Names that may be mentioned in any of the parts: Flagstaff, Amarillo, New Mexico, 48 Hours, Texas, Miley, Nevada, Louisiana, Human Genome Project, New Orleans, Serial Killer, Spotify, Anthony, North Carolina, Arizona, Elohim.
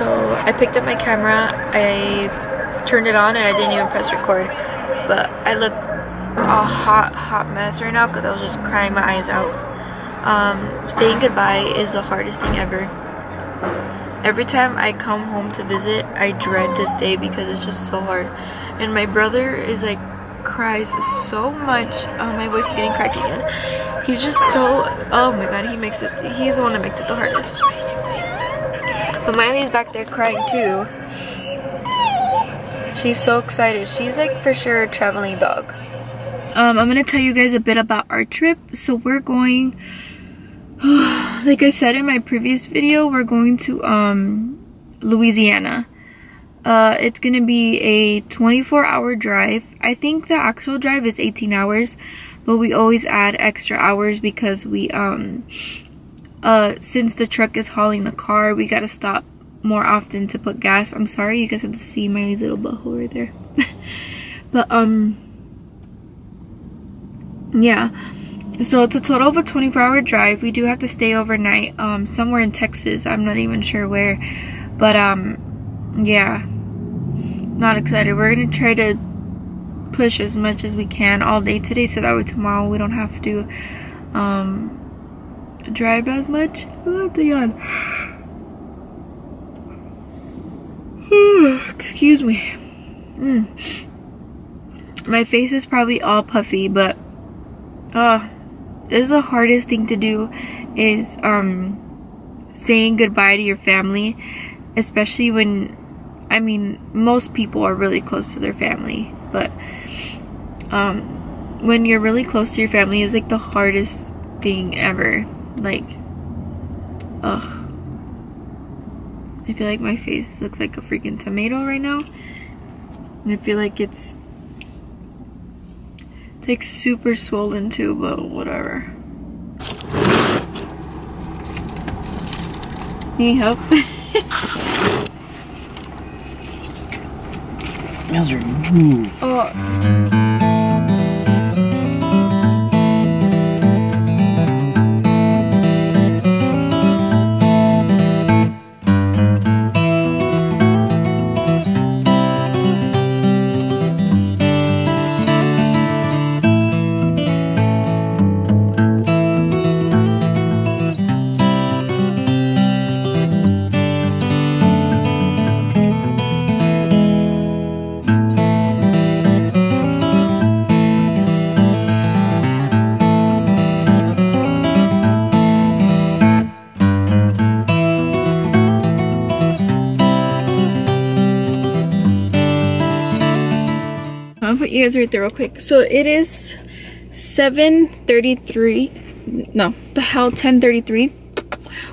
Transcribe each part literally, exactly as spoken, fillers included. So I picked up my camera, I turned it on, and I didn't even press record. But I look a hot, hot mess right now because I was just crying my eyes out. Um, saying goodbye is the hardest thing ever. Every time I come home to visit, I dread this day because it's just so hard. And my brother is like, cries so much. Oh, my voice is getting cracked again. He's just so, oh my god, he makes it, he's the one that makes it the hardest. But Miley's back there crying too. She's so excited. She's like for sure a traveling dog. Um, I'm gonna tell you guys a bit about our trip. So we're going, like I said in my previous video, we're going to um, Louisiana. Uh, it's gonna be a twenty-four hour drive. I think the actual drive is eighteen hours, but we always add extra hours because we, um, uh, since the truck is hauling the car, we gotta stop more often to put gas. I'm sorry, you guys have to see my little butthole right there. But, um, yeah. So it's a total of a twenty-four hour drive. We do have to stay overnight, um, somewhere in Texas. I'm not even sure where, but, um, yeah, not excited. We're gonna try to push as much as we can all day today so that way tomorrow we don't have to um drive as much. I'll have to yawn. Excuse me. mm. My face is probably all puffy, but uh this is the hardest thing to do, is um saying goodbye to your family, especially when, I mean, most people are really close to their family, but um, when you're really close to your family is like the hardest thing ever. Like, ugh, I feel like my face looks like a freaking tomato right now, and I feel like it's, it's like super swollen too, but whatever. Need help? Those are new. Oh. Put you guys right there real quick. So it is seven thirty-three, no, the hell, ten thirty-three.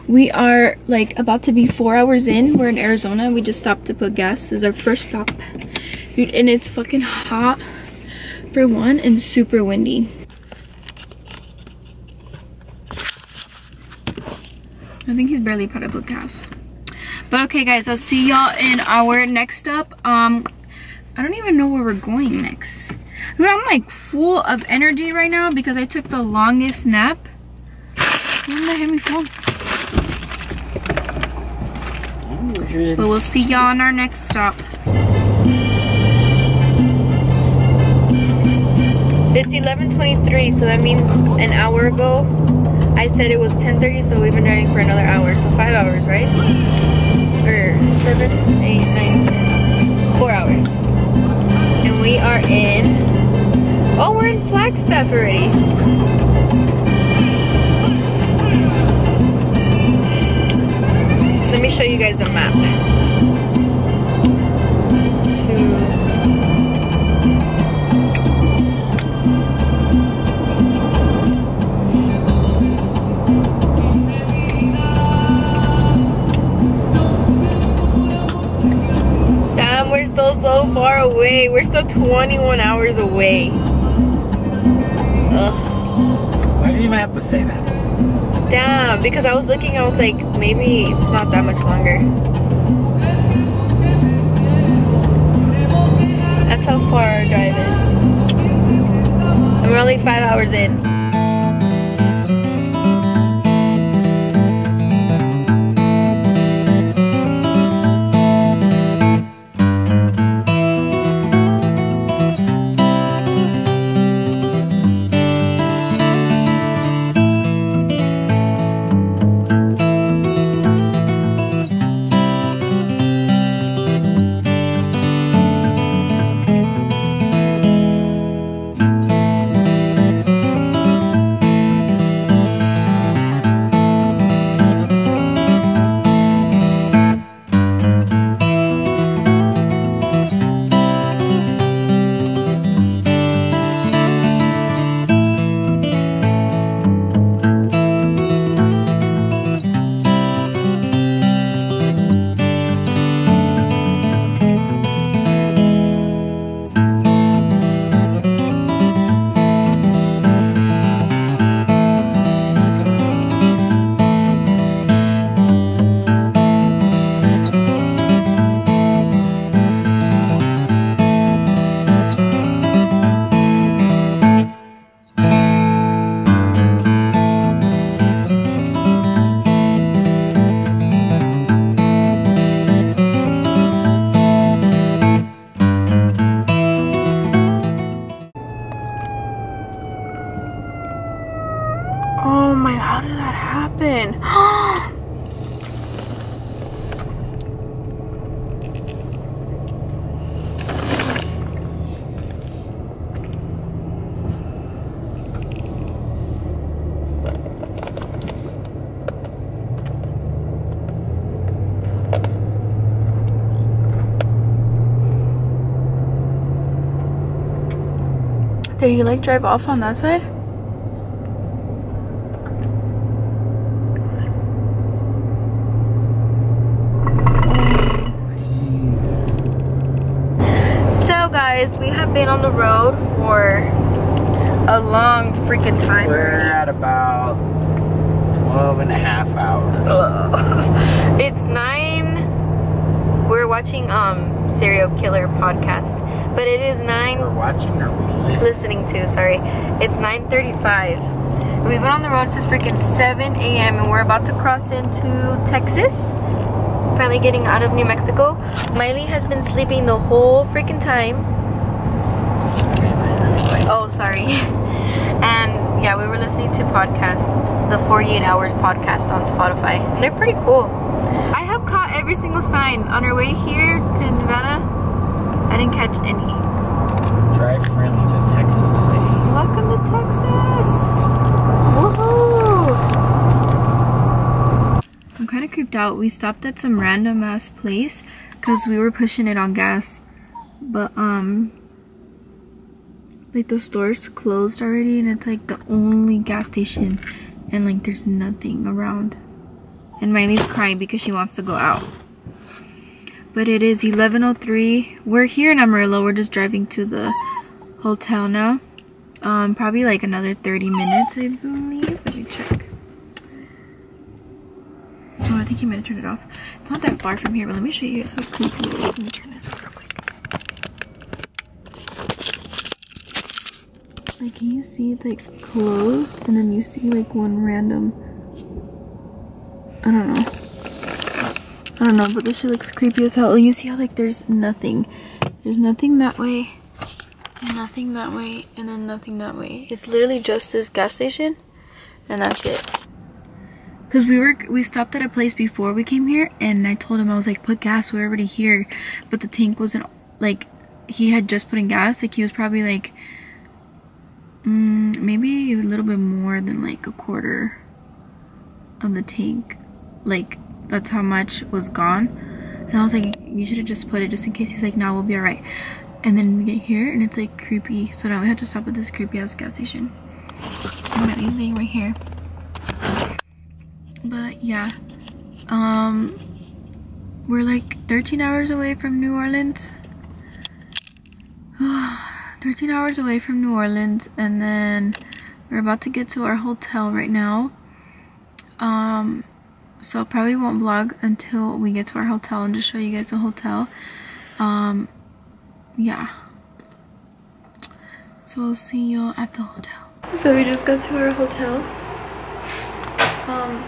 We are like about to be four hours in. We're in Arizona. We just stopped to put gas. This is our first stop, dude, and it's fucking hot for one and super windy. I think he's barely put up with gas. But okay guys, I'll see y'all in our next stop. um I don't even know where we're going next. I mean, I'm like full of energy right now because I took the longest nap. When did I have me phone? But we'll see y'all on our next stop. It's eleven twenty-three, so that means an hour ago. I said it was ten thirty, so we've been driving for another hour. So five hours, right? Or seven, eight, nine, ten. Four hours. And we are in, oh, we're in Flagstaff already. Let me show you guys the map. So far away. We're still twenty-one hours away. Ugh. Why do you even have to say that? Damn, because I was looking, I was like, maybe not that much longer. That's how far our drive is. And we're only five hours in. Did he like drive off on that side? So guys, we have been on the road for a long freaking time. We're at about twelve and a half hours. Ugh. It's nine. We're watching um Serial Killer podcast, but it is nine. We're watching or we're listening? listening to, sorry. It's nine thirty-five. We've been on the road since freaking seven A M and we're about to cross into Texas. Finally getting out of New Mexico. Miley has been sleeping the whole freaking time. Oh, sorry. And yeah, we were listening to podcasts, the forty-eight hours podcast on Spotify. And they're pretty cool. I have caught every single sign on our way here to Nevada. I didn't catch any. Drive friendly to Texas, lady. Welcome to Texas. Woohoo! I'm kind of creeped out. We stopped at some random ass place because we were pushing it on gas, but um. like the store's closed already and it's like the only gas station and like there's nothing around, and Miley's crying because she wants to go out. But it is eleven oh three. We're here in Amarillo. We're just driving to the hotel now. Um probably like another thirty minutes, I believe. Let me check. Oh, I think you might have turned it off. It's not that far from here, but let me show you guys how creepy it is. Let me turn this off real quick. Like, can you see it's like closed and then you see like one random, I don't know, I don't know, but this shit looks creepy as hell. You see how like there's nothing, there's nothing that way, nothing that way, and then nothing that way. It's literally just this gas station and that's it. Cause we were, we stopped at a place before we came here and I told him, I was like, put gas, we're already here, but the tank wasn't, like he had just put in gas, like he was probably like, Mm, maybe a little bit more than like a quarter of the tank, like that's how much was gone. And I was like, you should have just put it just in case. He's like, no, nah, we'll be all right. And then we get here and it's like creepy, so now we have to stop at this creepy ass gas station. I'm not using right here, but yeah, um we're like thirteen hours away from New Orleans. thirteen hours away from New Orleans, and then we're about to get to our hotel right now. Um, so I probably won't vlog until we get to our hotel and just show you guys the hotel. Um, yeah. So we'll see y'all at the hotel. So we just got to our hotel. Um,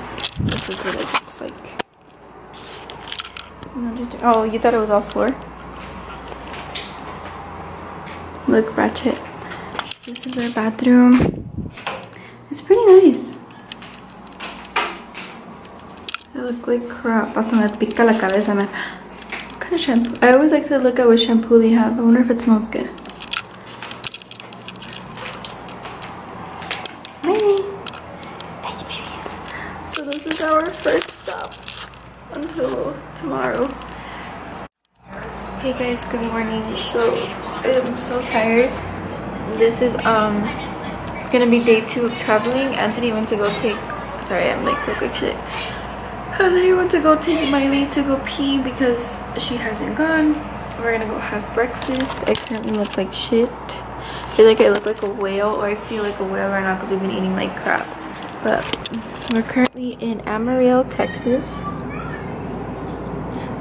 this is what it looks like. Oh, you thought it was all floor? Look, ratchet. This is our bathroom. It's pretty nice. I look like crap. Hasta me pica la cabeza, man. What kind of shampoo? I always like to look at what shampoo they have. I wonder if it smells good. Hi. Nice baby. So this is our first stop until tomorrow. Hey guys, good morning. So I'm so tired. This is um gonna be day two of traveling. Anthony went to go take, sorry, I'm like quick quick shit. Anthony went to go take Miley to go pee because she hasn't gone. We're gonna go have breakfast. I currently look like shit. I feel like I look like a whale, or I feel like a whale right now because we've been eating like crap. But we're currently in Amarillo, Texas.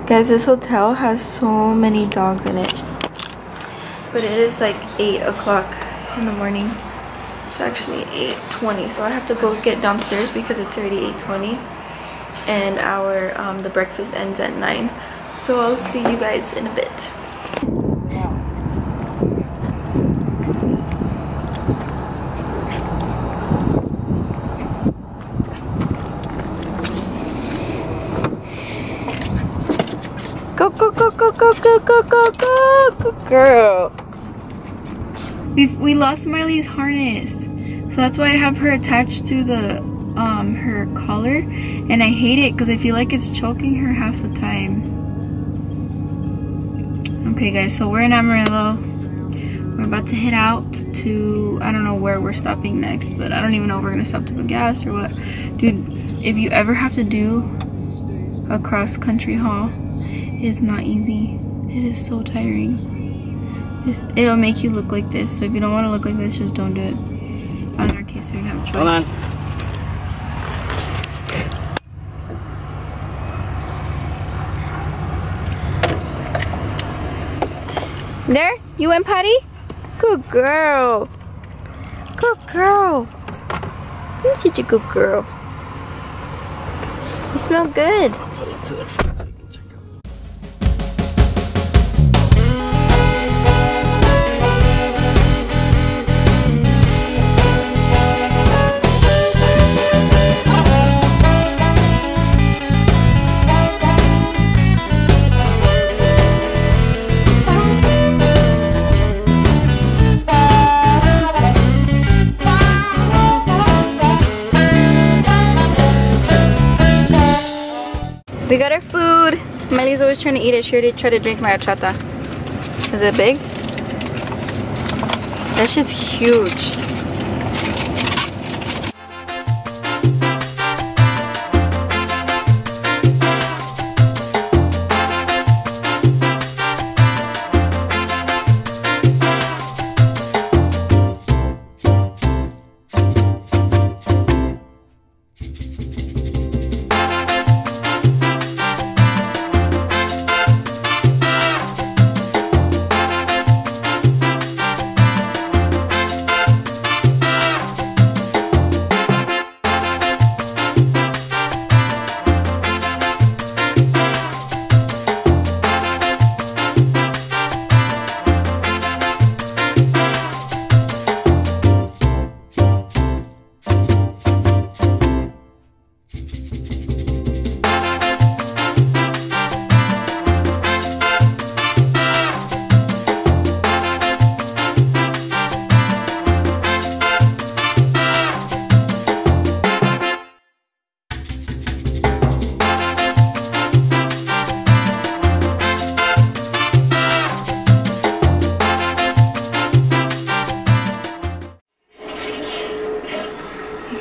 Guys, this hotel has so many dogs in it. But it is like eight o'clock in the morning. It's actually eight twenty. So I have to go get downstairs because it's already eight twenty. And our um, the breakfast ends at nine. So I'll see you guys in a bit. Go, go, go, go, go, go, go, go, go, girl. We've, we lost Miley's harness. So that's why I have her attached to the, um, her collar. And I hate it because I feel like it's choking her half the time. Okay, guys, so we're in Amarillo. We're about to head out to, I don't know where we're stopping next, but I don't even know if we're gonna stop to put gas or what. Dude, if you ever have to do a cross-country haul, it's not easy. It is so tiring. It's, it'll make you look like this, so if you don't want to look like this, just don't do it. Not in our case, we don't have a choice. Hold on. There, you went potty? Good girl. Good girl. You're such a good girl. You smell good. I'll head up to their front so you can check out. We got our food. Miley's always trying to eat it. She already tried to drink my horchata. Is it big? That shit's huge.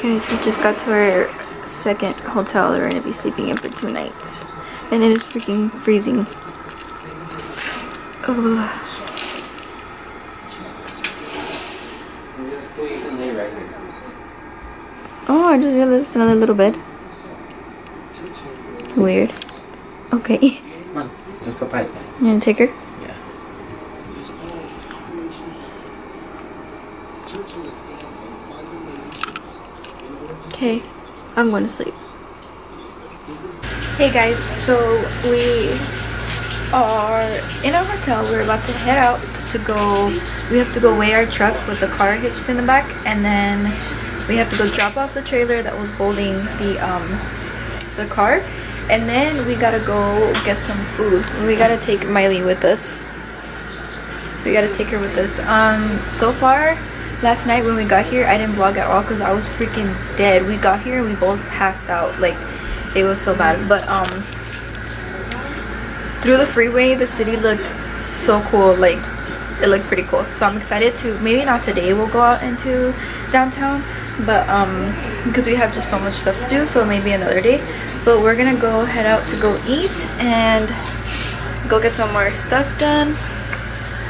We just got to our second hotel. We're gonna be sleeping in for two nights, and it is freaking freezing. Oh, I just realized it's another little bed. It's weird. Okay. Come on, let's go pipe. You gonna take her? Okay, I'm going to sleep. Hey guys, so we are in our hotel. We're about to head out to go. We have to go weigh our truck with the car hitched in the back, and then we have to go drop off the trailer that was holding the um the car, and then we gotta go get some food. We gotta take Miley with us. We gotta take her with us. Um, so far. Last night when we got here, I didn't vlog at all because I was freaking dead. We got here and we both passed out. Like, it was so bad. But, um, through the freeway, the city looked so cool. Like, it looked pretty cool. So I'm excited to, maybe not today we'll go out into downtown. But, um, because we have just so much stuff to do. So maybe another day. But we're going to go head out to go eat and go get some more stuff done.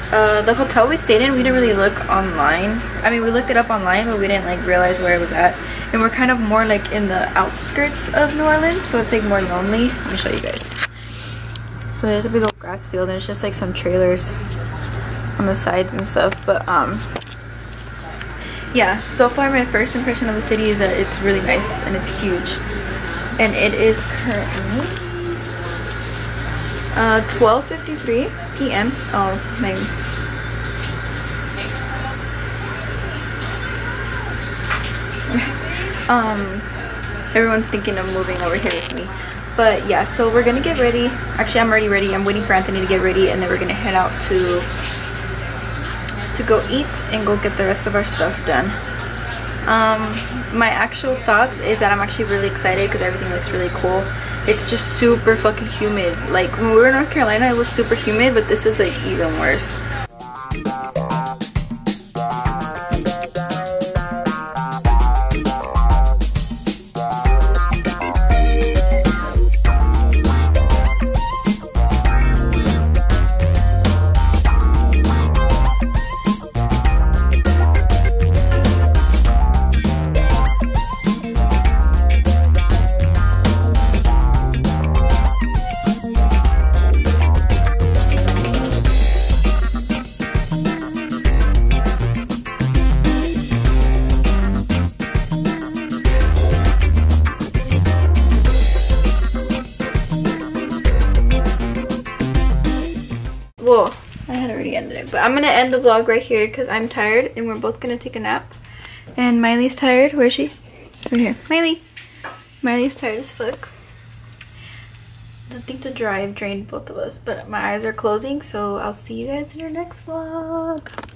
Uh, the hotel we stayed in, we didn't really look online. I mean, we looked it up online, but we didn't like realize where it was at. And we're kind of more like in the outskirts of New Orleans, so it's like more lonely. Let me show you guys. So there's a big old grass field, and it's just like some trailers on the sides and stuff. But um, yeah. So far, my first impression of the city is that it's really nice and it's huge. And it is currently Uh, twelve fifty-three p m Oh, maybe. um, everyone's thinking of moving over here with me. But yeah, so we're gonna get ready. Actually, I'm already ready. I'm waiting for Anthony to get ready, and then we're gonna head out to to go eat and go get the rest of our stuff done. Um, my actual thoughts is that I'm actually really excited because everything looks really cool. It's just super fucking humid. Like, when we were in North Carolina, it was super humid, but this is like even worse. Well, I had already ended it, but I'm gonna end the vlog right here because I'm tired and we're both gonna take a nap. And Miley's tired. Where is she? Right here. Miley! Miley's tired as fuck. I think the drive drained both of us, but my eyes are closing, so I'll see you guys in our next vlog.